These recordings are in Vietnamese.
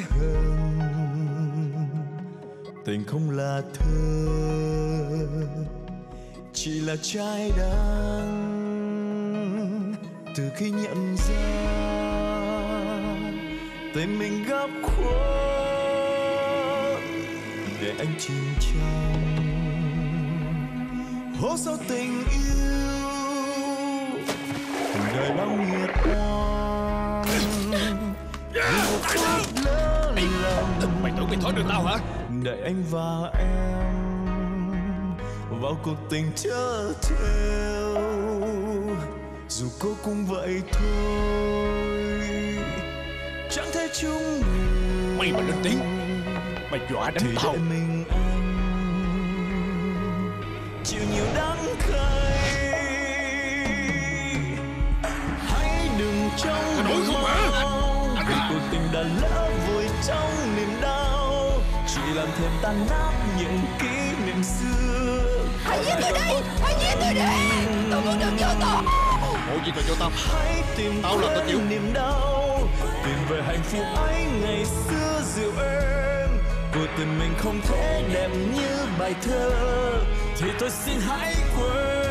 hối hận, tình không là thơ chỉ là trái đắng. Từ khi nhận ra tình mình gấp khuất để anh chìm trong hố sâu tình yêu. Cuộc đời bao nhiêu oan, nhiều phút lỡ lầm. Mày tưởng mày thoát được tao hả? Đẩy anh và em vào cuộc tình chớ trêu, dù cô cũng vậy thôi, chẳng thể chung người. Mày mà lên tiếng, mày dọa đánh tao. Thì để mình ăn chịu nhiều đắng cay. Hãy đừng trông mong vì cuộc tình đã lỡ vùi trong niềm đau, chỉ làm thêm tan nát những kỷ niệm xưa. Hãy giết tôi đi, hãy giết tôi đi, tôi muốn được vô tù. Ủa gì mà vô tâm? Hãy tìm tao là tình yêu niềm đau, tìm về hạnh phúc ấy ngày xưa dịu êm. Cuộc tình mình không thể đẹp như bài thơ, thì tôi xin hãy quên.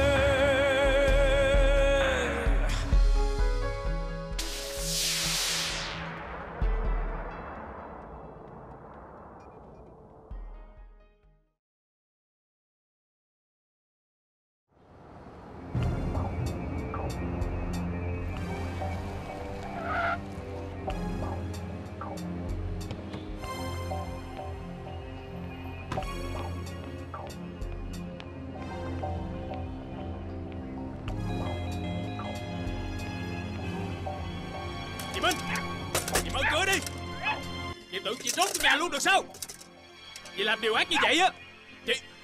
Được sao? Chị làm điều ác như vậy á,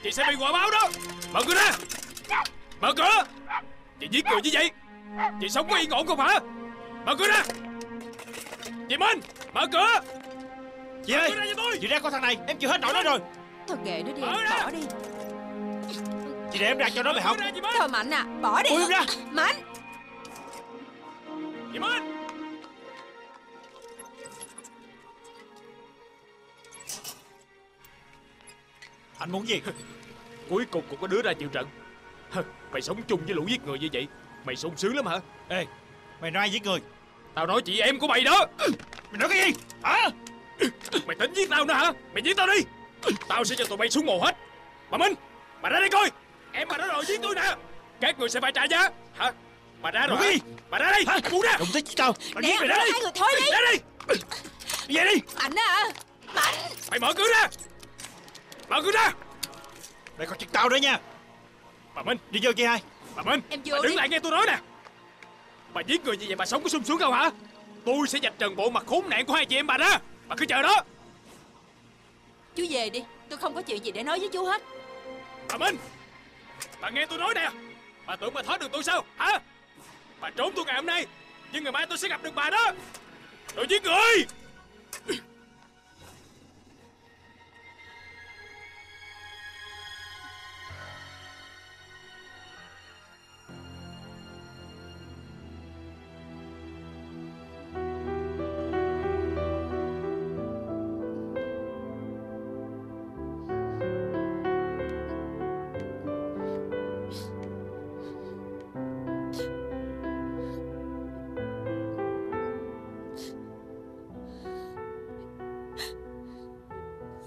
chị sẽ bị quả báo đó. Mở cửa ra, mở cửa. Chị giết người như vậy, chị sống có yên ổn không hả? Mở cửa ra. Chị Minh, mở cửa. Chị ơi, chị ra coi thằng này, em chịu hết nổi nó rồi. Thôi kệ nó đi, bỏ đi. Chị để em ra cho nó mày học. Thôi Mạnh à, bỏ đi. Ôi, ra. Mạnh. Chị Minh. Anh muốn gì? Cuối cùng cũng có đứa ra chịu trận. Mày sống chung với lũ giết người như vậy, mày sung sướng lắm hả? Ê, mày nói ai giết người? Tao nói chị em của mày đó. Mày nói cái gì? Hả? Mày tính giết tao nữa hả? Mày giết tao đi, tao sẽ cho tụi bay xuống mồ hết. Bà Minh, bà ra đây coi. Em bà đã đòi giết tôi nè, các người sẽ phải trả giá. Hả? Bà ra rồi hả? Bà ra đây. Hả? Muốn ra? Đừng tới chứ tao. Mày giết mày ra đây. Thôi đi. Ra đây. Về đi. Mạnh à, Mạnh. Mày mở cửa ra. Mở cửa ra. Đây có chuyện tao đó nha. Bà Minh, đi vô kia hai. Bà Minh, em vô bà đứng đi. Lại nghe tôi nói nè. Bà giết người như vậy bà sống có sung sướng không hả? Tôi sẽ vạch trần bộ mặt khốn nạn của hai chị em bà đó. Bà cứ chờ đó. Chú về đi, tôi không có chuyện gì để nói với chú hết. Bà Minh, bà nghe tôi nói nè. Bà tưởng bà thoát được tôi sao hả? Bà trốn tôi ngày hôm nay, nhưng ngày mai tôi sẽ gặp được bà đó. Tôi giết người.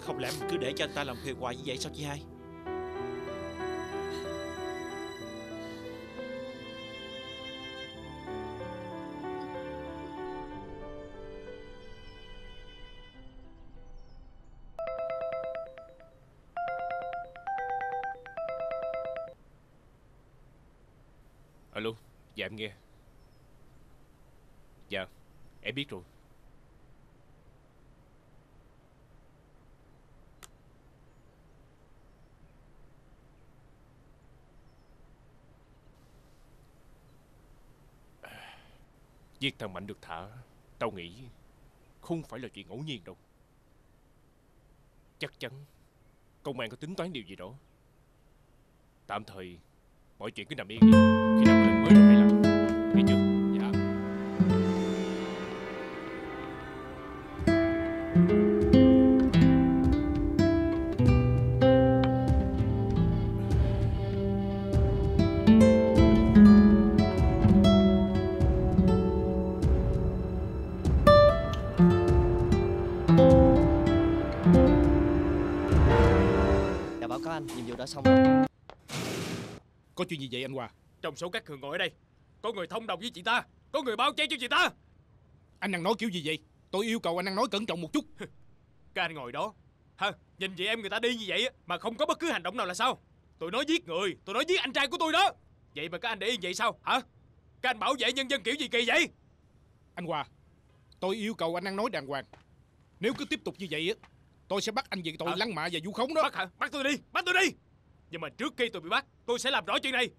Không lẽ mình cứ để cho anh ta làm phiền hoài như vậy sao chị hai? Alo, dạ em nghe. Dạ, em biết rồi. Giết thằng Mạnh được thả, tao nghĩ không phải là chuyện ngẫu nhiên đâu. Chắc chắn công an có tính toán điều gì đó. Tạm thời mọi chuyện cứ nằm yên đi, khi nào có lệnh mới rồi hãy làm. Nghe chưa? Dạ. có anh, nhiệm vụ đã xong rồi. Có chuyện gì vậy anh Hòa? Trong số các người ngồi ở đây, có người thông đồng với chị ta, có người báo cháy cho chị ta. Anh đang nói kiểu gì vậy? Tôi yêu cầu anh đang nói cẩn trọng một chút. Cái anh ngồi đó hả? Nhìn chị em người ta đi như vậy mà không có bất cứ hành động nào là sao? Tôi nói giết người, tôi nói giết anh trai của tôi đó. Vậy mà các anh để yên vậy sao hả? Các anh bảo vệ nhân dân kiểu gì kỳ vậy? Anh Hòa, tôi yêu cầu anh ăn nói đàng hoàng. Nếu cứ tiếp tục như vậy tôi sẽ bắt anh về tội lăng mạ và vu khống đó. Bắt hả? Bắt tôi đi, bắt tôi đi. Nhưng mà trước khi tôi bị bắt, tôi sẽ làm rõ chuyện này.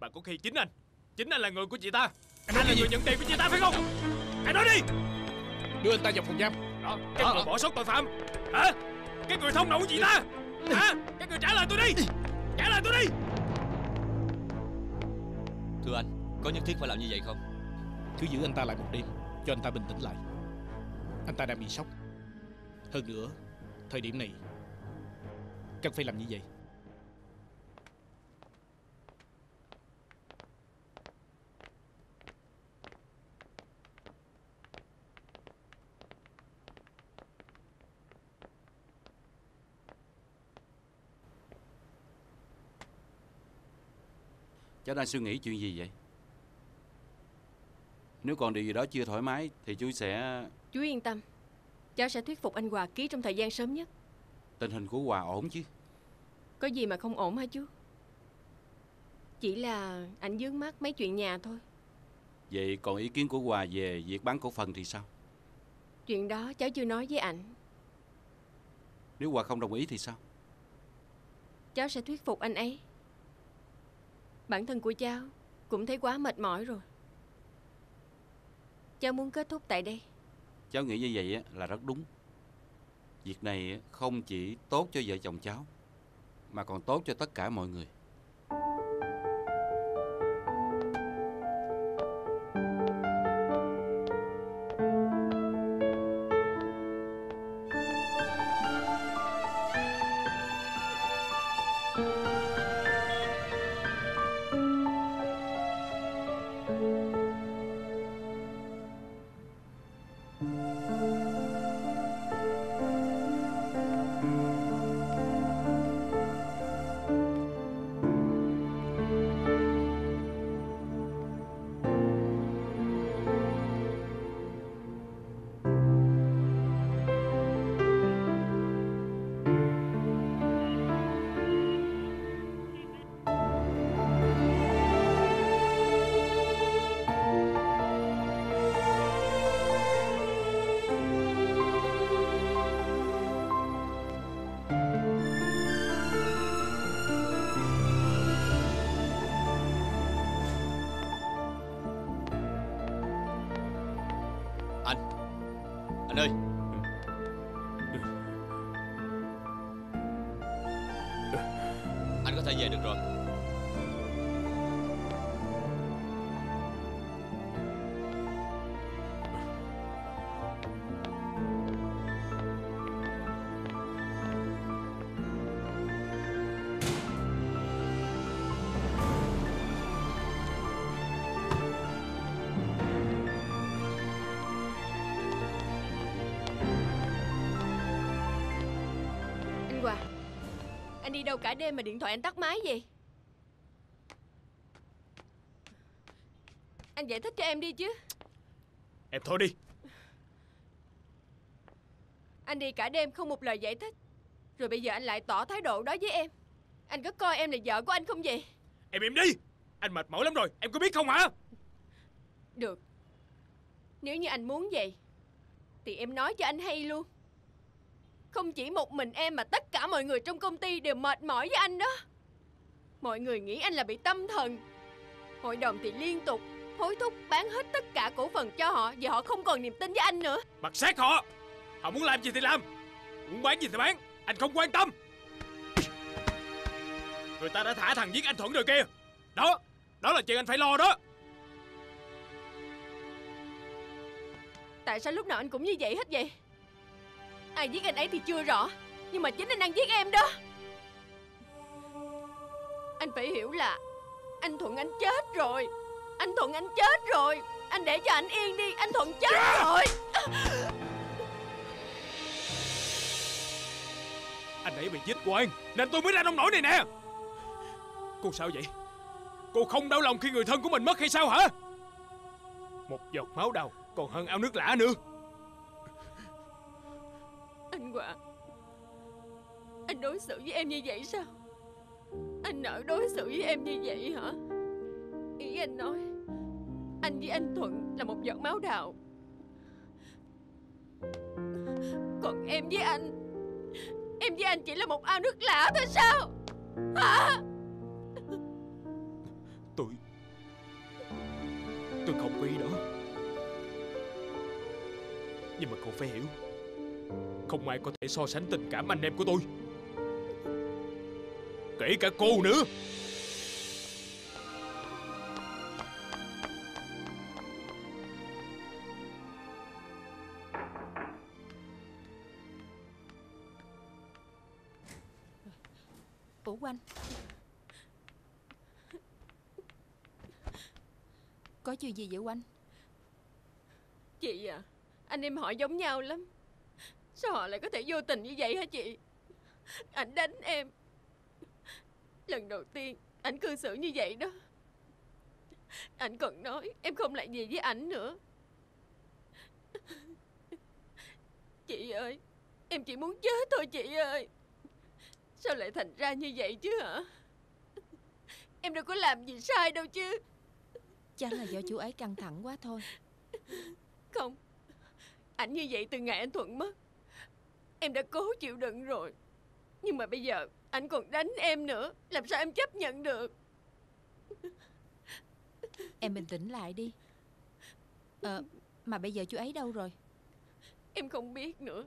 Mà có khi chính anh là người của chị ta. Anh là người nhận tiền của chị ta phải không? Anh nói đi. Đưa anh ta vào phòng giam. Đó, cái người bỏ sót tội phạm hả? Cái người thông đồng của chị ta hả? Cái người trả lời tôi đi. Trả lời tôi đi. Thưa anh, có nhất thiết phải làm như vậy không? Cứ giữ anh ta lại một đêm, cho anh ta bình tĩnh lại. Anh ta đang bị sốc. Hơn nữa, thời điểm này cần phải làm như vậy. Cháu đang suy nghĩ chuyện gì vậy? Nếu còn điều gì đó chưa thoải mái thì chú sẽ... Chú yên tâm, cháu sẽ thuyết phục anh Hòa ký trong thời gian sớm nhất. Tình hình của Hòa ổn chứ? Có gì mà không ổn hả chú? Chỉ là ảnh vướng mắc mấy chuyện nhà thôi. Vậy còn ý kiến của Hòa về việc bán cổ phần thì sao? Chuyện đó cháu chưa nói với ảnh. Nếu Hòa không đồng ý thì sao? Cháu sẽ thuyết phục anh ấy. Bản thân của cháu cũng thấy quá mệt mỏi rồi. Cháu muốn kết thúc tại đây. Cháu nghĩ như vậy là rất đúng. Việc này không chỉ tốt cho vợ chồng cháu mà còn tốt cho tất cả mọi người. Anh đi đâu cả đêm mà điện thoại anh tắt máy vậy? Anh giải thích cho em đi chứ. Em thôi đi. Anh đi cả đêm không một lời giải thích, rồi bây giờ anh lại tỏ thái độ đó với em. Anh có coi em là vợ của anh không vậy? Em đi. Anh mệt mỏi lắm rồi, em có biết không hả? Được. Nếu như anh muốn vậy thì em nói cho anh hay luôn. Không chỉ một mình em mà tất cả mọi người trong công ty đều mệt mỏi với anh đó. Mọi người nghĩ anh là bị tâm thần. Hội đồng thì liên tục hối thúc bán hết tất cả cổ phần cho họ vì họ không còn niềm tin với anh nữa. Mặc xác họ. Họ muốn làm gì thì làm, muốn bán gì thì bán, anh không quan tâm. Người ta đã thả thằng giết anh Thuận rồi kia. Đó, đó là chuyện anh phải lo đó. Tại sao lúc nào anh cũng như vậy hết vậy? Ai giết anh ấy thì chưa rõ, nhưng mà chính anh đang giết em đó. Anh phải hiểu là anh Thuận anh chết rồi. Anh Thuận anh chết rồi. Anh để cho anh yên đi. Anh Thuận chết rồi. Anh nãy bị giết quan nên tôi mới ra nông nổi này nè. Cô sao vậy? Cô không đau lòng khi người thân của mình mất hay sao hả? Một giọt máu đầu còn hơn ao nước lã nữa. Anh Hòa, anh đối xử với em như vậy sao? Anh nỡ đối xử với em như vậy hả? Ý anh nói anh với anh Thuận là một giọt máu đào, còn em với anh, em với anh chỉ là một ao nước lã thôi sao? Hả? Tôi không có ý đó. Nhưng mà cậu phải hiểu, không ai có thể so sánh tình cảm anh em của tôi, kể cả cô nữa. Ủa Oanh, có chuyện gì vậy Oanh? Chị à, anh em họ giống nhau lắm, sao họ lại có thể vô tình như vậy hả chị? Ảnh đánh em, lần đầu tiên ảnh cư xử như vậy đó. Ảnh còn nói em không lại gì với ảnh nữa. Chị ơi, em chỉ muốn chết thôi chị ơi. Sao lại thành ra như vậy chứ hả? Em đâu có làm gì sai đâu chứ. Chắc là do chú ấy căng thẳng quá thôi. Không, ảnh như vậy từ ngày anh Thuận mất, em đã cố chịu đựng rồi. Nhưng mà bây giờ ảnh còn đánh em nữa, làm sao em chấp nhận được? Em bình tĩnh lại đi. Mà bây giờ chú ấy đâu rồi? Em không biết nữa.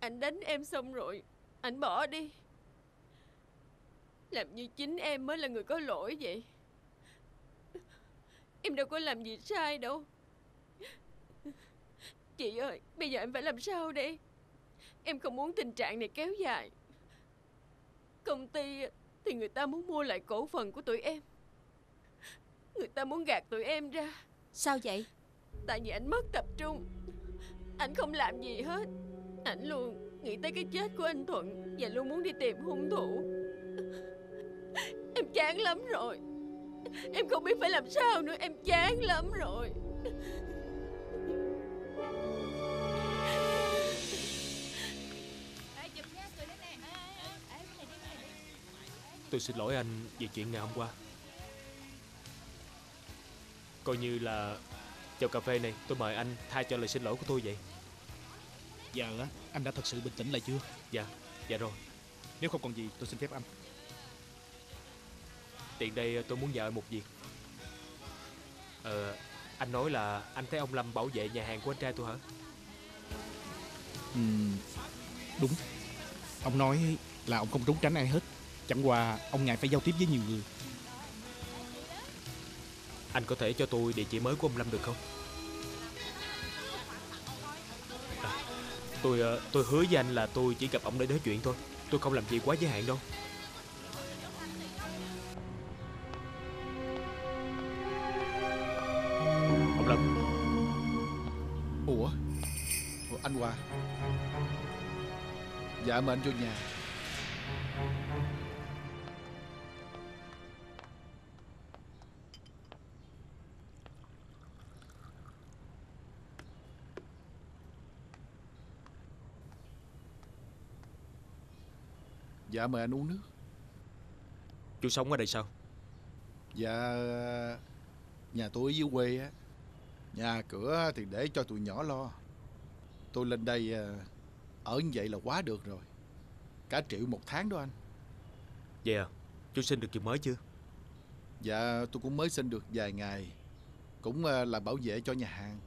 Ảnh đánh em xong rồi ảnh bỏ đi, làm như chính em mới là người có lỗi vậy. Em đâu có làm gì sai đâu. Chị ơi, bây giờ em phải làm sao đây? Em không muốn tình trạng này kéo dài. Công ty thì người ta muốn mua lại cổ phần của tụi em, người ta muốn gạt tụi em ra. Sao vậy? Tại vì anh mất tập trung, anh không làm gì hết. Anh luôn nghĩ tới cái chết của anh Thuận và luôn muốn đi tìm hung thủ. Em chán lắm rồi, em không biết phải làm sao nữa, em chán lắm rồi. Tôi xin lỗi anh về chuyện ngày hôm qua. Coi như là chào cà phê này, tôi mời anh thay cho lời xin lỗi của tôi vậy. Giờ á, anh đã thật sự bình tĩnh lại chưa? Dạ rồi. Nếu không còn gì tôi xin phép anh. Tiện đây tôi muốn nhờ một việc. Anh nói là anh thấy ông Lâm bảo vệ nhà hàng của anh trai tôi hả? Đúng. Ông nói là ông không trốn tránh ai hết, chẳng qua ông ngại phải giao tiếp với nhiều người. Anh có thể cho tôi địa chỉ mới của ông Lâm được không? Tôi hứa với anh là tôi chỉ gặp ông để nói chuyện thôi, tôi không làm gì quá giới hạn đâu. Ông Lâm. Ủa anh Hòa. Dạ mời anh vô nhà. Dạ mời anh uống nước. Chú sống ở đây sao? Dạ nhà tôi ở dưới quê á, nhà cửa thì để cho tụi nhỏ lo. Tôi lên đây ở như vậy là quá được rồi, cả triệu một tháng đó anh. Vậy à, chú xin được việc mới chưa? Dạ tôi cũng mới xin được vài ngày, cũng là bảo vệ cho nhà hàng.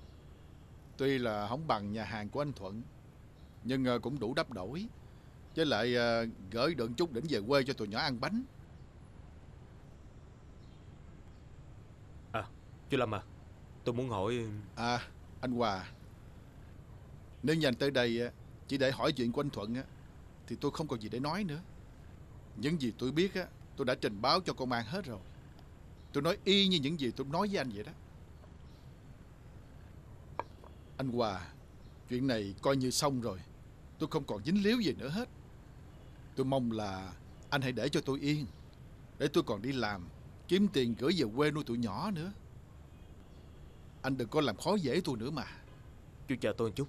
Tuy là không bằng nhà hàng của anh Thuận, nhưng cũng đủ đắp đổi. Với lại gửi đựng chút đỉnh về quê cho tụi nhỏ ăn bánh. Chú Lâm à, tôi muốn hỏi... anh Hòa, nếu như anh tới đây chỉ để hỏi chuyện của anh Thuận thì tôi không còn gì để nói nữa. Những gì tôi biết tôi đã trình báo cho công an hết rồi. Tôi nói y như những gì tôi nói với anh vậy đó. Anh Hòa, chuyện này coi như xong rồi, tôi không còn dính líu gì nữa hết. Tôi mong là anh hãy để cho tôi yên, để tôi còn đi làm, kiếm tiền gửi về quê nuôi tụi nhỏ nữa. Anh đừng có làm khó dễ tôi nữa mà. Chú chờ tôi một chút.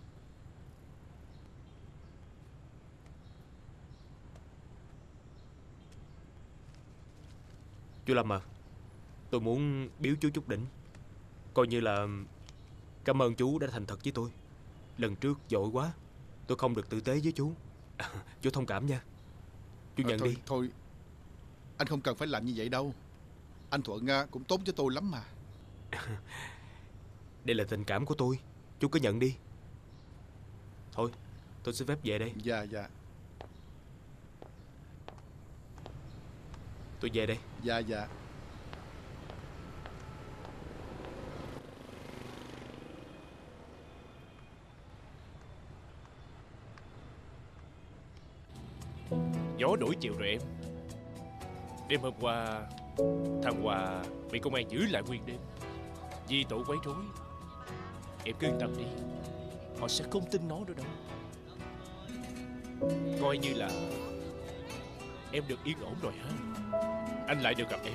Chú Lâm à, tôi muốn biếu chú chút đỉnh, coi như là cảm ơn chú đã thành thật với tôi. Lần trước vội quá, tôi không được tử tế với chú. Chú thông cảm nha. Chú nhận thôi, đi. Thôi, anh không cần phải làm như vậy đâu. Anh Thuận cũng tốt cho tôi lắm mà. Đây là tình cảm của tôi, chú cứ nhận đi. Thôi, tôi xin phép về đây. Dạ. Tôi về đây. Dạ. Gió đổi chiều rồi em. Đêm hôm qua thằng Hòa bị công an giữ lại nguyên đêm vì tội quấy rối. Em cứ yên tâm đi, họ sẽ không tin nó nữa đâu. Coi như là em được yên ổn rồi hả? Anh lại được gặp em.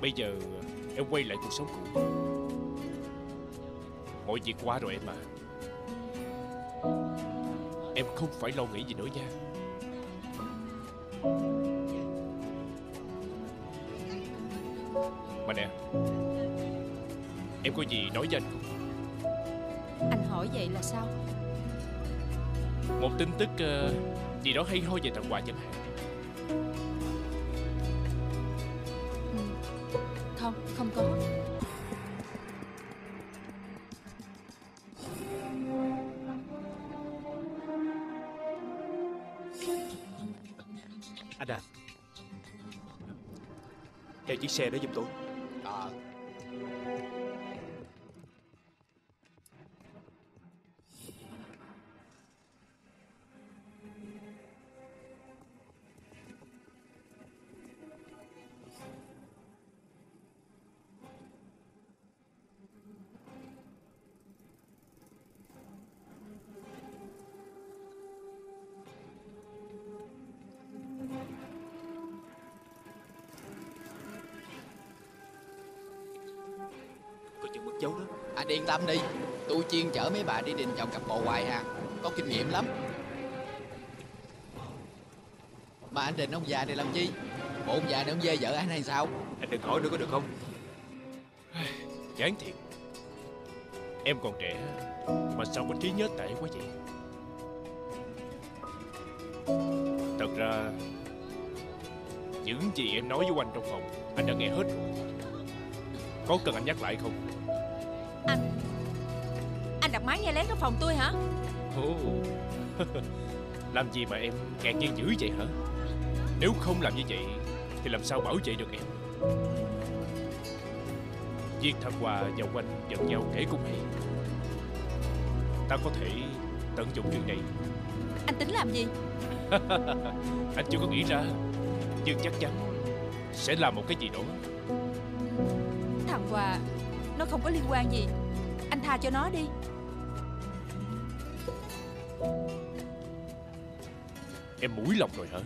Bây giờ em quay lại cuộc sống cũ. Mọi việc qua rồi em à. Em không phải lo nghĩ gì nữa nha. Mà nè, em có gì nói với anh không? Anh hỏi vậy là sao? Một tin tức gì đó hay ho về thằng Hòa chẳng hạn. Không có. Anh à, theo chiếc xe đó giùm tôi. Anh yên tâm đi, tôi chuyên chở mấy bà đi đình chồng cặp bồ hoài ha, có kinh nghiệm lắm. Mà anh định ông già này làm chi? Bộ ông già này ông dê vợ anh hay sao? Anh đừng hỏi nữa có được không? Chán thiệt. Em còn trẻ mà sao có trí nhớ tệ quá vậy? Thật ra những gì em nói với anh trong phòng anh đã nghe hết rồi. Có cần anh nhắc lại không? Anh đặt máy nghe lén trong phòng tôi hả? Làm gì mà em ngạc nhiên dữ vậy hả? Nếu không làm như vậy thì làm sao bảo vệ được em? Việc thằng Hòa và Oanh giận nhau kể cũng hay. Ta có thể tận dụng chuyện này. Anh tính làm gì? Anh chưa có nghĩ ra, nhưng chắc chắn sẽ làm một cái gì đó. Thằng Hòa nó không có liên quan gì, anh tha cho nó đi. Em mũi lòng rồi hả?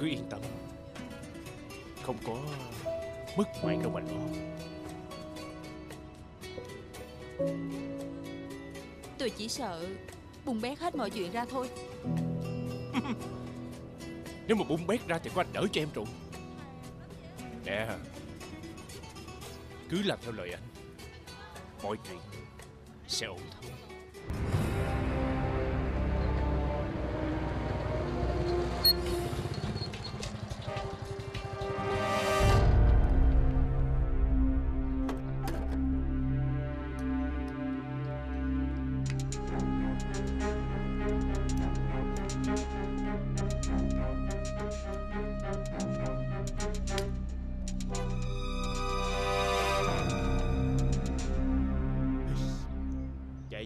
Cứ yên tâm, không có mất mạng đâu mà lo. Tôi chỉ sợ bung bét hết mọi chuyện ra thôi. Nếu mà bung bét ra thì có anh đỡ cho em rồi. Nè, cứ làm theo lời anh, mọi chuyện sẽ ổn thôi.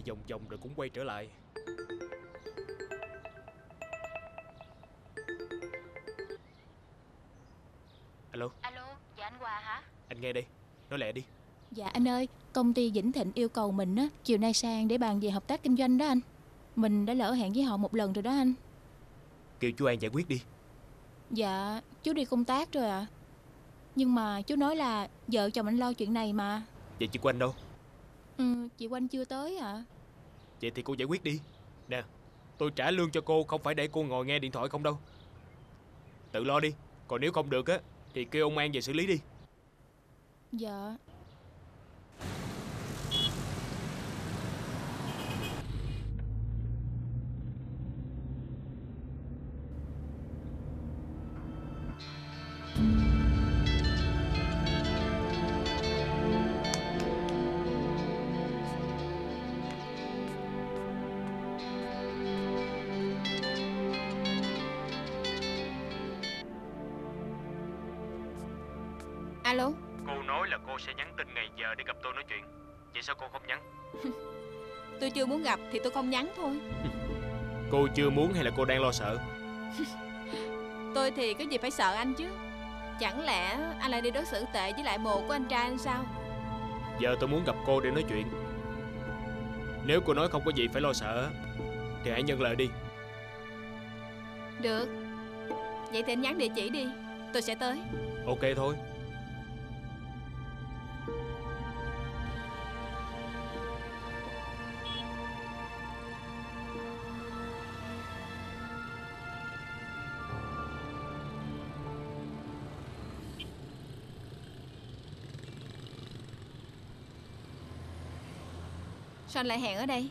Vòng vòng rồi cũng quay trở lại. Alo. Alo, dạ anh Hòa hả? Anh nghe đi, nói lẹ đi. Dạ anh ơi, công ty Vĩnh Thịnh yêu cầu mình á chiều nay sang để bàn về hợp tác kinh doanh đó anh. Mình đã lỡ hẹn với họ một lần rồi đó anh. Kêu chú An giải quyết đi. Dạ, chú đi công tác rồi ạ. Nhưng mà chú nói là vợ chồng anh lo chuyện này mà. Vậy chị Quanh đâu? Chị Quanh chưa tới ạ. Vậy thì cô giải quyết đi. Nè, tôi trả lương cho cô, không phải để cô ngồi nghe điện thoại không đâu. Tự lo đi. Còn nếu không được á thì kêu ông An về xử lý đi. Dạ. Alo. Cô nói là cô sẽ nhắn tin ngày giờ để gặp tôi nói chuyện. Vậy sao cô không nhắn? Tôi chưa muốn gặp thì tôi không nhắn thôi. Cô chưa muốn hay là cô đang lo sợ? Tôi thì có gì phải sợ anh chứ. Chẳng lẽ anh lại đi đối xử tệ với lại bồ của anh trai anh sao? Giờ tôi muốn gặp cô để nói chuyện. Nếu cô nói không có gì phải lo sợ thì hãy nhận lời đi. Được. Vậy thì anh nhắn địa chỉ đi, tôi sẽ tới. Ok thôi. Sao anh lại hẹn ở đây?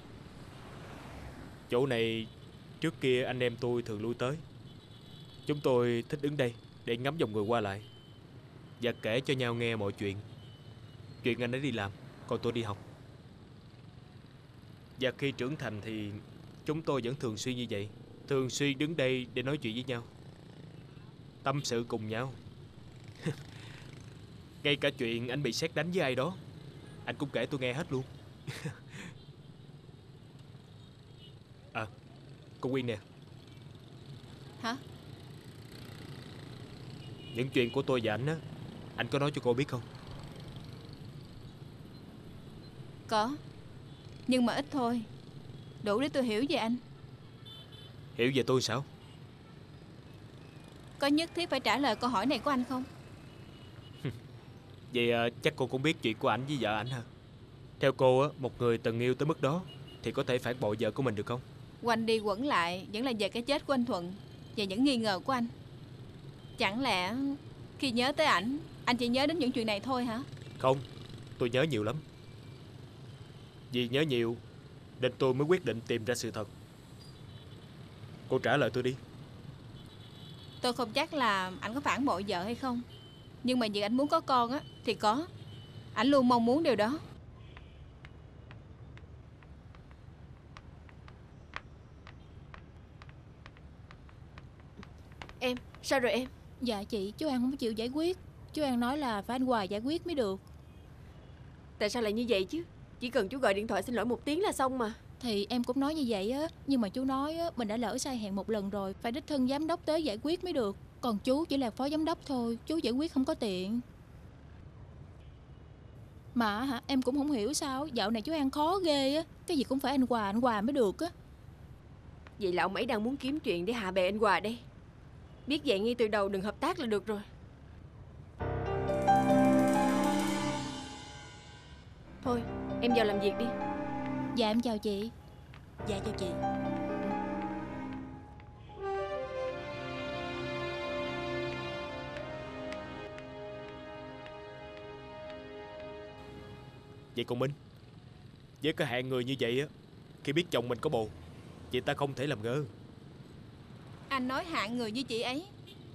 Chỗ này trước kia anh em tôi thường lui tới. Chúng tôi thích đứng đây để ngắm dòng người qua lại và kể cho nhau nghe mọi chuyện. Chuyện anh ấy đi làm, còn tôi đi học. Và khi trưởng thành thì chúng tôi vẫn thường xuyên như vậy. Thường xuyên đứng đây để nói chuyện với nhau, tâm sự cùng nhau. Ngay cả chuyện anh bị sét đánh với ai đó, anh cũng kể tôi nghe hết luôn. À, cô Quyên nè. Hả? Những chuyện của tôi và anh á, anh có nói cho cô biết không? Có, nhưng mà ít thôi, đủ để tôi hiểu về anh. Hiểu về tôi sao? Có nhất thiết phải trả lời câu hỏi này của anh không? Vậy chắc cô cũng biết chuyện của ảnh với vợ ảnh hả? Theo cô á, một người từng yêu tới mức đó thì có thể phản bội vợ của mình được không? Quanh đi quẩn lại vẫn là về cái chết của anh Thuận và những nghi ngờ của anh. Chẳng lẽ khi nhớ tới ảnh, anh chỉ nhớ đến những chuyện này thôi hả? Không, tôi nhớ nhiều lắm. Vì nhớ nhiều nên tôi mới quyết định tìm ra sự thật. Cô trả lời tôi đi. Tôi không chắc là anh có phản bội vợ hay không, nhưng mà việc anh muốn có con á thì có. Anh luôn mong muốn điều đó. Em, sao rồi em? Dạ chị, chú An không chịu giải quyết. Chú An nói là phải anh Hoài giải quyết mới được. Tại sao lại như vậy chứ? Chỉ cần chú gọi điện thoại xin lỗi một tiếng là xong mà. Thì em cũng nói như vậy á. Nhưng mà chú nói á, mình đã lỡ sai hẹn một lần rồi, phải đích thân giám đốc tới giải quyết mới được. Còn chú chỉ là phó giám đốc thôi, chú giải quyết không có tiện. Mà hả, em cũng không hiểu sao dạo này chú An khó ghê á. Cái gì cũng phải anh Hoài mới được á. Vậy là ông ấy đang muốn kiếm chuyện để hạ bệ anh Hoài đây. Biết vậy ngay từ đầu đừng hợp tác là được rồi. Thôi, em vào làm việc đi. Dạ em chào chị. Dạ chào chị. Vậy còn Minh, với cái hạng người như vậy á, khi biết chồng mình có bồ, chị ta không thể làm ngơ. Anh nói hạng người như chị ấy,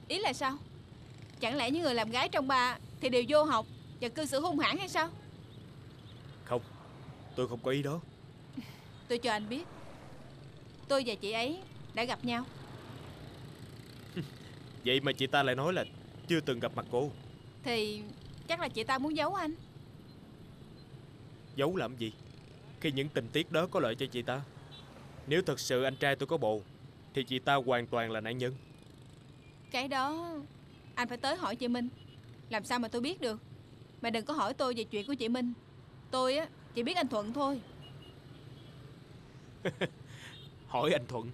ý là sao? Chẳng lẽ những người làm gái trong ba thì đều vô học và cư xử hung hãn hay sao? Không, tôi không có ý đó. Tôi cho anh biết, tôi và chị ấy đã gặp nhau. Vậy mà chị ta lại nói là chưa từng gặp mặt cô. Thì chắc là chị ta muốn giấu anh. Giấu làm gì, khi những tình tiết đó có lợi cho chị ta. Nếu thật sự anh trai tôi có bồ thì chị ta hoàn toàn là nạn nhân. Cái đó anh phải tới hỏi chị Minh. Làm sao mà tôi biết được. Mà đừng có hỏi tôi về chuyện của chị Minh. Tôi á chỉ biết anh Thuận thôi. Hỏi anh Thuận,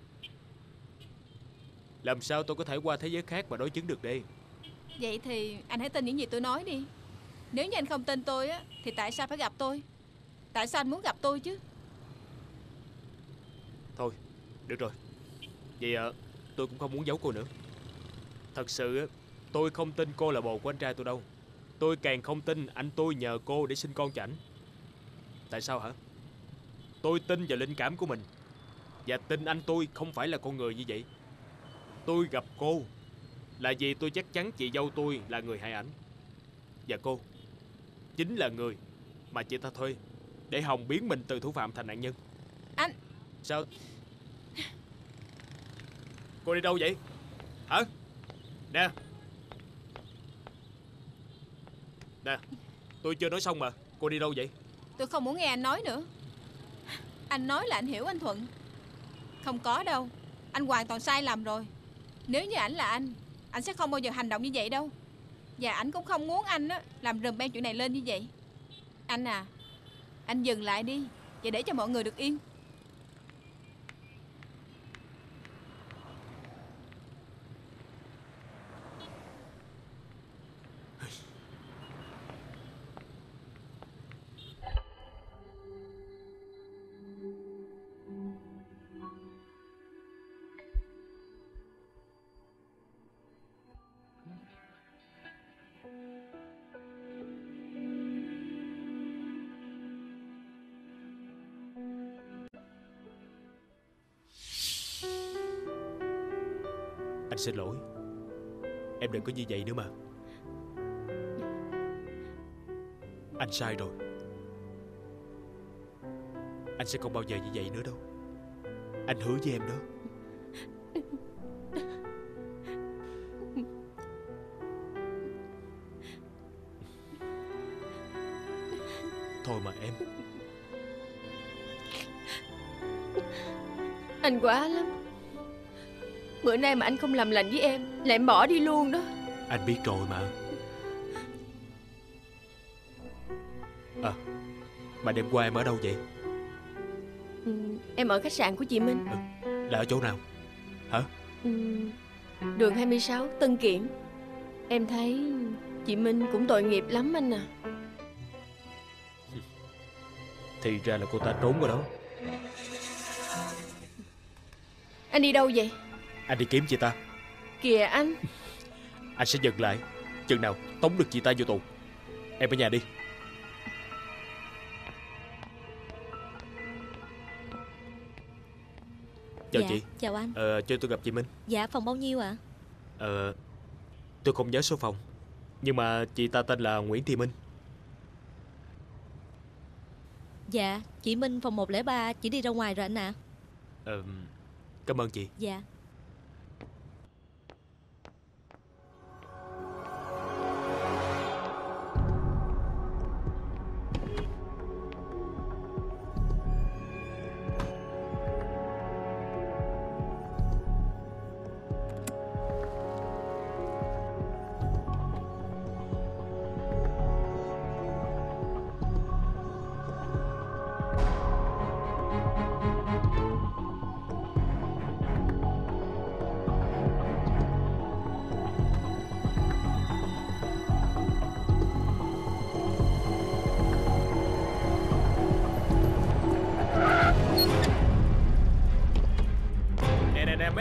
làm sao tôi có thể qua thế giới khác mà đối chứng được đi? Vậy thì anh hãy tin những gì tôi nói đi. Nếu như anh không tin tôi á, thì tại sao phải gặp tôi? Tại sao anh muốn gặp tôi chứ? Thôi, được rồi. Vậy tôi cũng không muốn giấu cô nữa. Thật sự tôi không tin cô là bồ của anh trai tôi đâu. Tôi càng không tin anh tôi nhờ cô để sinh con cho ảnh. Tại sao hả? Tôi tin vào linh cảm của mình, và tin anh tôi không phải là con người như vậy. Tôi gặp cô là vì tôi chắc chắn chị dâu tôi là người hại ảnh. Và cô chính là người mà chị ta thuê để Hồng biến mình từ thủ phạm thành nạn nhân. Anh... Sao? Cô đi đâu vậy? Hả? Nè, nè, tôi chưa nói xong mà. Cô đi đâu vậy? Tôi không muốn nghe anh nói nữa. Anh nói là anh hiểu anh Thuận. Không có đâu. Anh hoàn toàn sai lầm rồi. Nếu như ảnh là anh sẽ không bao giờ hành động như vậy đâu. Và ảnh cũng không muốn anh á làm rùm beng chuyện này lên như vậy. Anh à, anh dừng lại đi, và để cho mọi người được yên. Xin lỗi, em đừng có như vậy nữa mà. Anh sai rồi. Anh sẽ không bao giờ như vậy nữa đâu. Anh hứa với em đó. Thôi mà em. Anh quá lắm. Bữa nay mà anh không làm lành với em là em bỏ đi luôn đó. Anh biết rồi mà. À, mà đêm qua em ở đâu vậy? Em ở khách sạn của chị Minh. Là ở chỗ nào? Hả? Đường 26 Tân Kiển. Em thấy chị Minh cũng tội nghiệp lắm anh à. Thì ra là cô ta trốn rồi đó. Anh đi đâu vậy? Anh đi kiếm chị ta. Kìa anh. Anh sẽ dừng lại chừng nào tống được chị ta vô tù. Em ở nhà đi. Chào chị. Chào anh. Cho tôi gặp chị Minh. Dạ, phòng bao nhiêu ạ? Tôi không nhớ số phòng, nhưng mà chị ta tên là Nguyễn Thị Minh. Dạ, chị Minh phòng 103. Chị đi ra ngoài rồi anh ạ. Cảm ơn chị. Dạ.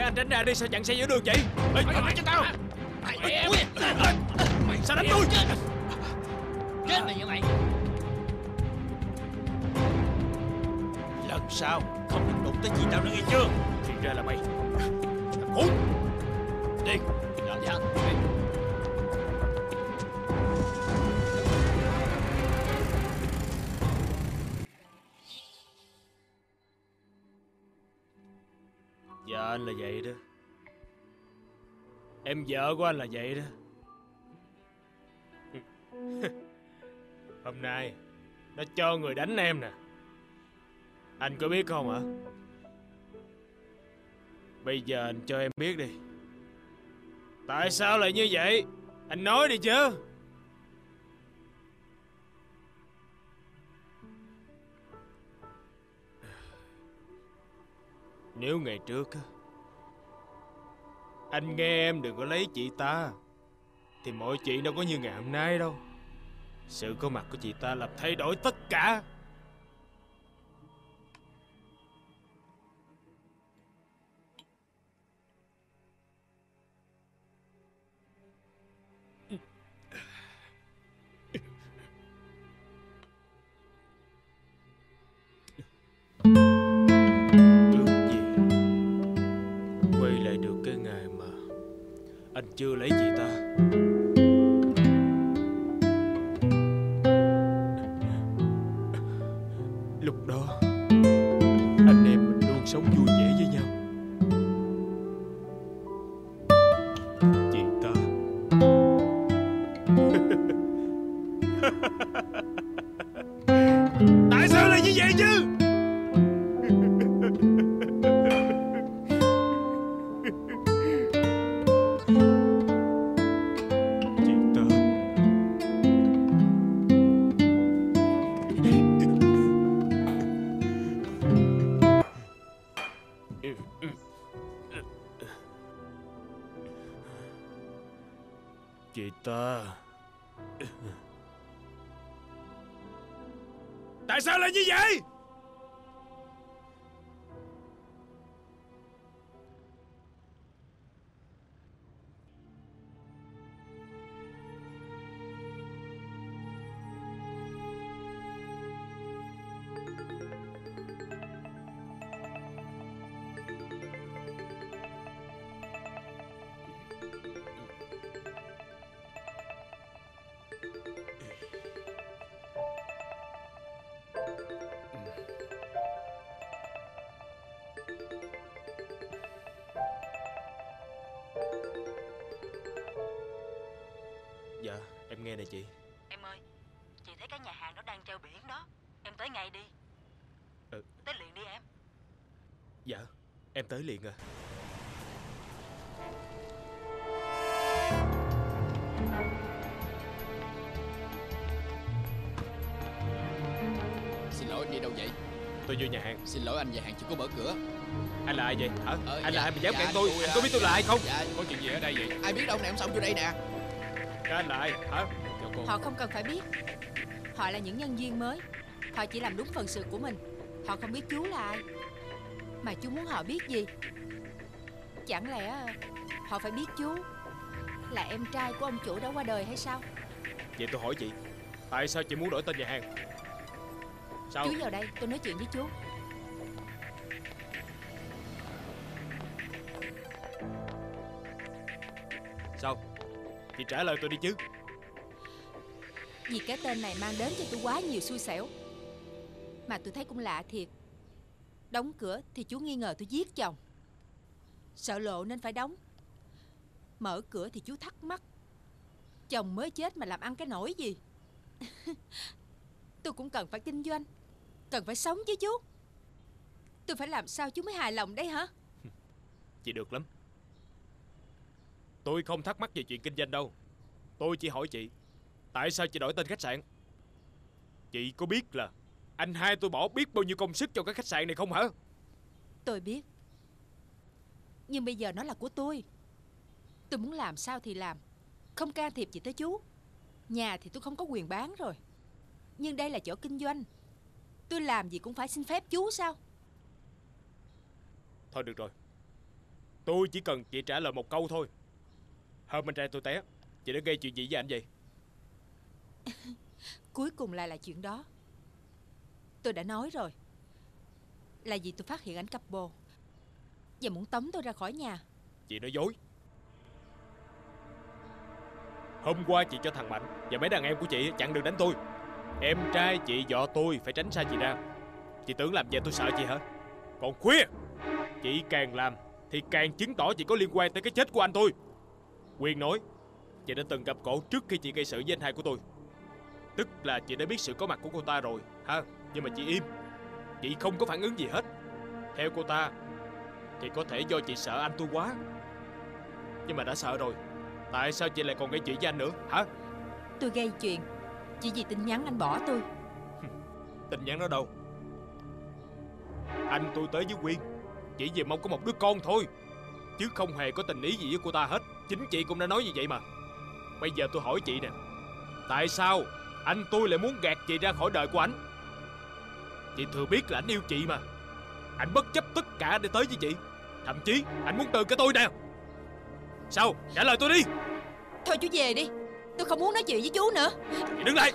Anh tránh ra đi, sao chặn xe giữa đường vậy? Ê, nói cho tao. Mày sao đánh tôi? Chết mày vậy mày. Lần sau không được đụng tới chị tao nữa nghe chưa? Thì ra là mày. Thằng khốn. Đi. Làm gì hả? Anh là vậy đó. Em vợ của anh là vậy đó. Hôm nay nó cho người đánh em nè. Anh có biết không hả? Bây giờ anh cho em biết đi. Tại sao lại như vậy? Anh nói đi chứ. Nếu ngày trước anh nghe em đừng có lấy chị ta thì mọi chuyện đâu có như ngày hôm nay đâu. Sự có mặt của chị ta làm thay đổi tất cả. Chưa lấy chị ta. Lúc đó anh em mình luôn sống vui vẻ với nhau. Chị ta tại sao lại như vậy chứ? Chị ta... Tại sao lại như vậy? Dạ, em nghe nè chị. Em ơi, chị thấy cái nhà hàng nó đang treo biển đó. Em tới ngay đi. Ừ. Tới liền đi em. Dạ, em tới liền à. Xin lỗi, đi đâu vậy? Tôi vô nhà hàng. Xin lỗi anh, nhà hàng chỉ có mở cửa. Anh là ai vậy hả? Anh là ai mà dám cản tôi? Anh có biết tôi là ai không? Dạ. Có chuyện gì ở đây vậy? Ai biết đâu nè, em xong vô đây nè. Anh là ai hả? Họ không cần phải biết. Họ là những nhân viên mới. Họ chỉ làm đúng phần sự của mình. Họ không biết chú là ai. Mà chú muốn họ biết gì? Chẳng lẽ họ phải biết chú là em trai của ông chủ đã qua đời hay sao? Vậy tôi hỏi chị, tại sao chị muốn đổi tên nhà hàng? Sao? Chú vào đây, tôi nói chuyện với chú. Sao? Chị trả lời tôi đi chứ. Vì cái tên này mang đến cho tôi quá nhiều xui xẻo. Mà tôi thấy cũng lạ thiệt. Đóng cửa thì chú nghi ngờ tôi giết chồng, sợ lộ nên phải đóng. Mở cửa thì chú thắc mắc chồng mới chết mà làm ăn cái nỗi gì. Tôi cũng cần phải kinh doanh, cần phải sống chứ chú. Tôi phải làm sao chú mới hài lòng đấy hả? Chị được lắm. Tôi không thắc mắc về chuyện kinh doanh đâu. Tôi chỉ hỏi chị, tại sao chị đổi tên khách sạn? Chị có biết là anh hai tôi bỏ biết bao nhiêu công sức cho cái khách sạn này không hả? Tôi biết. Nhưng bây giờ nó là của tôi. Tôi muốn làm sao thì làm, không can thiệp gì tới chú. Nhà thì tôi không có quyền bán rồi, nhưng đây là chỗ kinh doanh. Tôi làm gì cũng phải xin phép chú sao? Thôi được rồi, tôi chỉ cần chị trả lời một câu thôi. Hôm anh trai tôi té, chị đã gây chuyện gì với anh vậy? Cuối cùng lại là chuyện đó. Tôi đã nói rồi, là vì tôi phát hiện ảnh cặp bồ và muốn tống tôi ra khỏi nhà. Chị nói dối. Hôm qua chị cho thằng Mạnh và mấy đàn em của chị chặn đường đánh tôi. Em trai chị dọ tôi phải tránh xa chị ra. Chị tưởng làm vậy tôi sợ chị hả? Còn khuya, chị càng làm thì càng chứng tỏ chị có liên quan tới cái chết của anh tôi. Quyền nói, chị đã từng gặp cổ trước khi chị gây sự với anh hai của tôi. Tức là chị đã biết sự có mặt của cô ta rồi ha. Nhưng mà chị im, chị không có phản ứng gì hết. Theo cô ta thì có thể do chị sợ anh tôi quá. Nhưng mà đã sợ rồi, tại sao chị lại còn gây chuyện với anh nữa hả? Tôi gây chuyện chỉ vì tin nhắn anh bỏ tôi. Tin nhắn đó đâu? Anh tôi tới với Quyên chỉ vì mong có một đứa con thôi, chứ không hề có tình ý gì với cô ta hết. Chính chị cũng đã nói như vậy mà. Bây giờ tôi hỏi chị nè, tại sao anh tôi lại muốn gạt chị ra khỏi đời của anh? Chị thừa biết là anh yêu chị mà. Anh bất chấp tất cả để tới với chị. Thậm chí anh muốn từ cả tôi nè. Sao? Trả lời tôi đi. Thôi chú về đi, tôi không muốn nói chuyện với chú nữa. Chị đứng lại,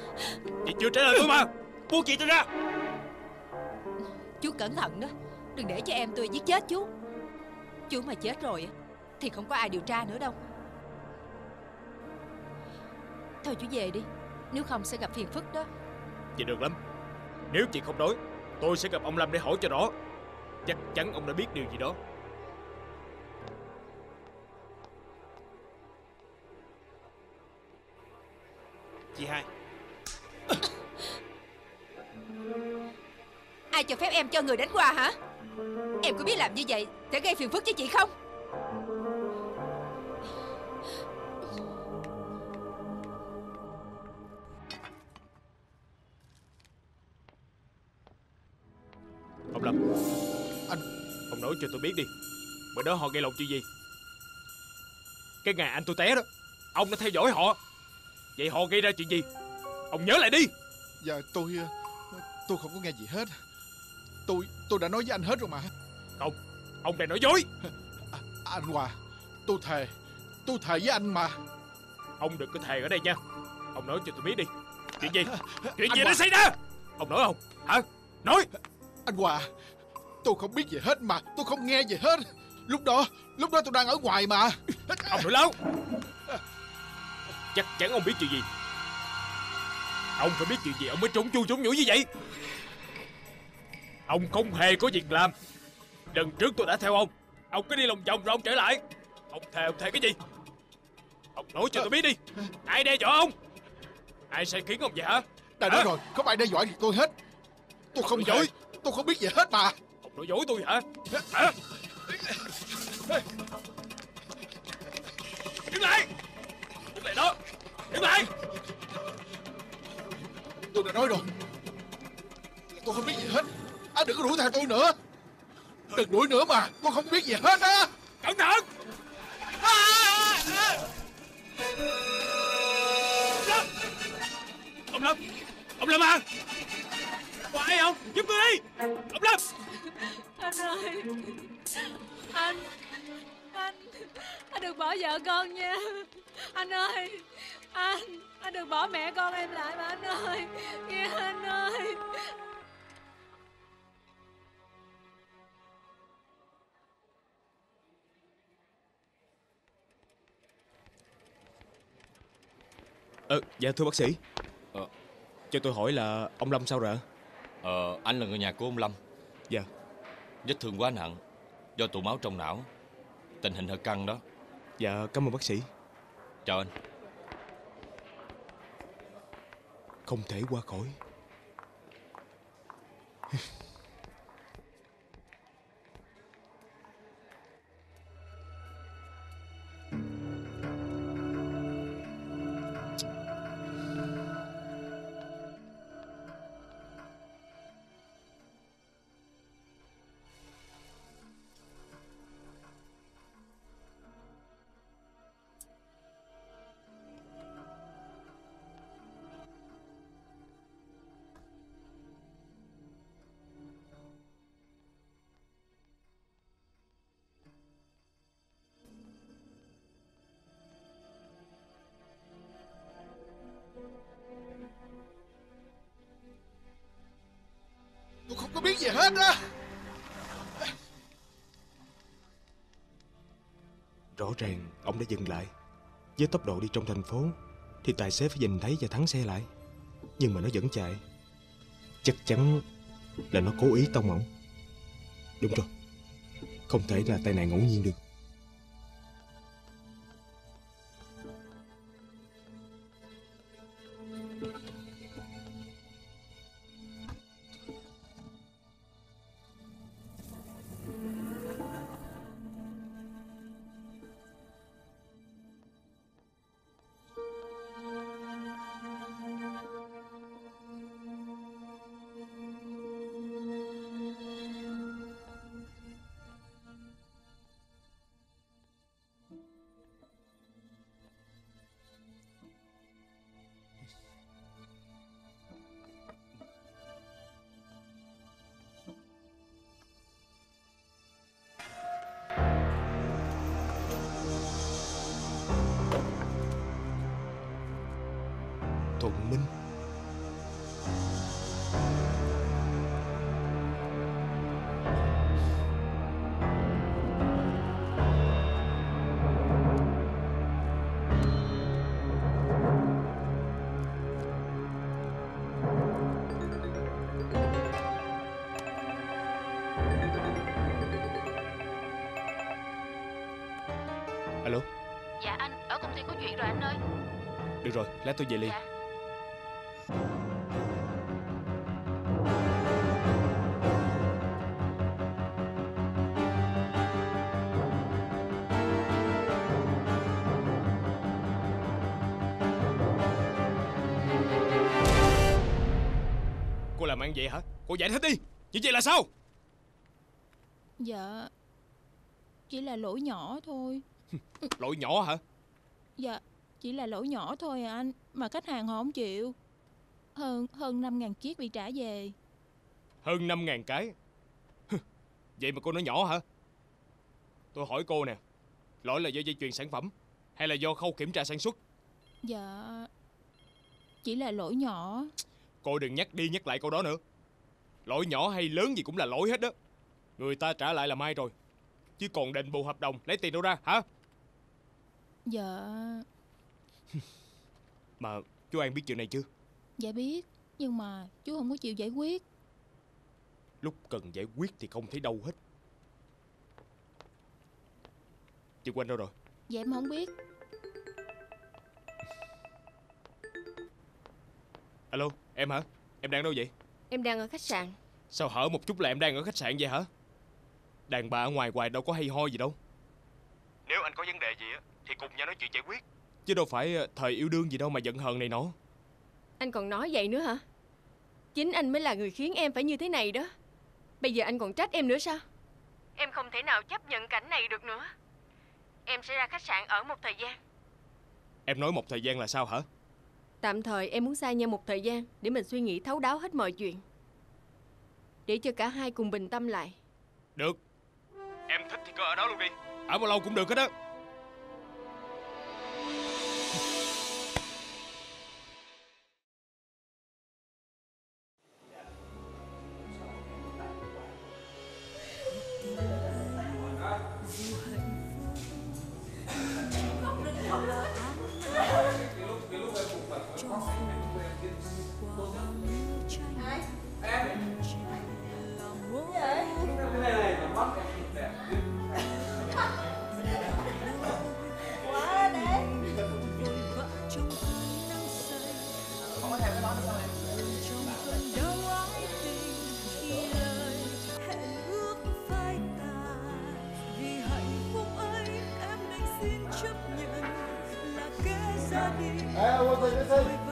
chị chưa trả lời tôi mà. Buông chị tôi ra. Chú cẩn thận đó, đừng để cho em tôi giết chết chú. Chú mà chết rồi thì không có ai điều tra nữa đâu. Thôi chú về đi, nếu không sẽ gặp phiền phức đó. Chị được lắm. Nếu chị không nói, tôi sẽ gặp ông Lâm để hỏi cho rõ. Chắc chắn ông đã biết điều gì đó. Chị Hai, ai cho phép em cho người đánh qua hả? Em có biết làm như vậy sẽ gây phiền phức cho chị không? Ông Lâm, anh, ông nói cho tôi biết đi, bữa đó họ gây lộn chuyện gì? Cái ngày anh tôi té đó, ông đã theo dõi họ. Vậy họ gây ra chuyện gì? Ông nhớ lại đi. Dạ tôi không có nghe gì hết. Tôi đã nói với anh hết rồi mà. Không, ông này nói dối. Anh Hòa, tôi thề với anh mà. Ông đừng có thề ở đây nha. Ông nói cho tôi biết đi, chuyện gì? Chuyện gì đã xảy ra? Ông nói không? Hả? Nói. Anh Hòa, tôi không biết gì hết mà. Tôi không nghe gì hết. Lúc đó tôi đang ở ngoài mà. Ông nội láo. Chắc chắn ông biết chuyện gì. Ông phải biết chuyện gì ông mới trốn nhủi như vậy. Ông không hề có việc làm. Lần trước tôi đã theo ông, ông cứ đi lòng vòng rồi ông trở lại. Ông thề cái gì? Ông nói cho tôi biết đi, ai đe dọa ông? Ai sai khiến ông vậy hả? Đã nói rồi, không ai đe dọa gì tôi hết. Tôi không dối, tôi không biết gì hết mà. Ông nói dối tôi hả? Hả? Đứng lại! Đứng lại đó! Đứng lại! Tôi đã nói rồi, tôi không biết gì hết. Anh đừng có đuổi theo tôi nữa. Đừng đuổi nữa mà. Tôi không biết gì hết á. Cẩn thận. Lâm. Ông Lâm. Ông Lâm à, có ai không? Giúp tôi đi. Ông Lâm. Anh ơi. Anh đừng bỏ vợ con nha. Anh ơi. Anh đừng bỏ mẹ con em lại mà anh ơi. Nghe anh ơi. Dạ thưa bác sĩ, cho tôi hỏi là ông Lâm sao rồi? Anh là người nhà của ông Lâm. Dạ. Vết thương quá nặng, do tụ máu trong não, tình hình hơi căng đó. Dạ cảm ơn bác sĩ. Chào anh. Không thể qua khỏi. Biết gì hết đó. Rõ ràng ông đã dừng lại. Với tốc độ đi trong thành phố thì tài xế phải nhìn thấy và thắng xe lại, nhưng mà nó vẫn chạy. Chắc chắn là nó cố ý tông ổng. Đúng rồi, không thể là tai nạn ngẫu nhiên được. Thuận Minh. Alo. Dạ anh, ở công ty có chuyện rồi anh ơi. Được rồi, lát tôi về liền. Dạ. Cô làm ăn vậy hả? Cô giải thích đi. Chuyện gì là sao? Dạ, chỉ là lỗi nhỏ thôi. Lỗi nhỏ hả? Dạ, chỉ là lỗi nhỏ thôi à anh. Mà khách hàng họ không chịu. Hơn 5.000 chiếc bị trả về. Hơn 5.000 cái? Vậy mà cô nói nhỏ hả? Tôi hỏi cô nè, lỗi là do dây chuyền sản phẩm hay là do khâu kiểm tra sản xuất? Dạ, chỉ là lỗi nhỏ. Cô đừng nhắc đi nhắc lại câu đó nữa. Lỗi nhỏ hay lớn gì cũng là lỗi hết đó. Người ta trả lại là may rồi, chứ còn đền bù hợp đồng lấy tiền đâu ra hả? Dạ. Mà chú An biết chuyện này chưa? Dạ biết, nhưng mà chú không có chịu giải quyết. Lúc cần giải quyết thì không thấy đâu hết. Chị Quên đâu rồi? Dạ em không biết. Alo, em hả? Em đang đâu vậy? Em đang ở khách sạn. Sao hở một chút là em đang ở khách sạn vậy hả? Đàn bà ở ngoài hoài đâu có hay ho gì đâu. Nếu anh có vấn đề gì á thì cùng nhau nói chuyện giải quyết, chứ đâu phải thời yêu đương gì đâu mà giận hờn này nọ. Anh còn nói vậy nữa hả? Chính anh mới là người khiến em phải như thế này đó. Bây giờ anh còn trách em nữa sao? Em không thể nào chấp nhận cảnh này được nữa. Em sẽ ra khách sạn ở một thời gian. Em nói một thời gian là sao hả? Tạm thời em muốn xa nhau một thời gian để mình suy nghĩ thấu đáo hết mọi chuyện, để cho cả hai cùng bình tâm lại. Được. Em thích thì cứ ở đó luôn đi. Ở bao lâu cũng được hết á. Hãy subscribe cho kênh Ghiền Mì Gõ để không bỏ lỡ những video hấp dẫn.